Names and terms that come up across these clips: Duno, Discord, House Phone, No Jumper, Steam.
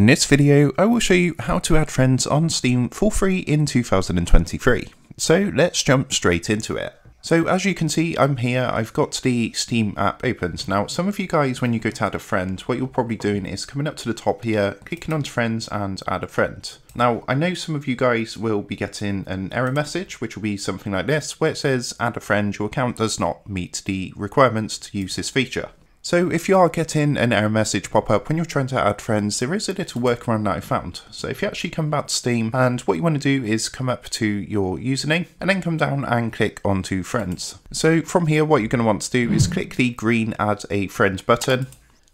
In this video, I will show you how to add friends on Steam for free in 2023. So let's jump straight into it. So as you can see, I'm here, I've got the Steam app opened. Now, some of you guys, when you go to add a friend, what you're probably doing is coming up to the top here, clicking on friends and add a friend. Now, I know some of you guys will be getting an error message, which will be something like this, where it says, add a friend, your account does not meet the requirements to use this feature. So if you are getting an error message pop up when you're trying to add friends, there is a little workaround that I found. So if you actually come back to Steam, and what you want to do is come up to your username and then come down and click onto friends. So from here, what you're going to want to do is click the green add a friend button.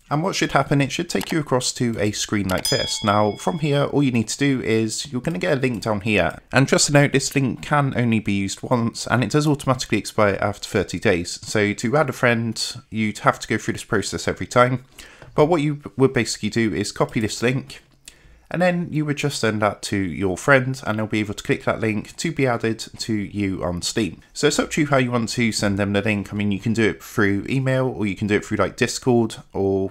And what should happen, it should take you across to a screen like this. Now from here, all you need to do is you're going to get a link down here. And just to note, this link can only be used once and it does automatically expire after 30 days. So to add a friend, you'd have to go through this process every time. But what you would basically do is copy this link and then you would just send that to your friend and they'll be able to click that link to be added to you on Steam. So it's up to you how you want to send them the link. I mean, you can do it through email or you can do it through like Discord or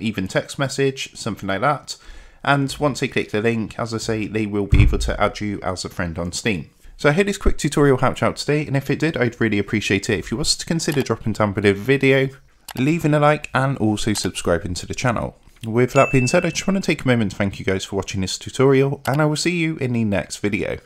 even text message, something like that. And once they click the link, as I say, they will be able to add you as a friend on Steam. So I hope this quick tutorial helped you out today. And if it did, I'd really appreciate it if you was to consider dropping down below the video, leaving a like and also subscribing to the channel. With that being said, I just want to take a moment to thank you guys for watching this tutorial and I will see you in the next video.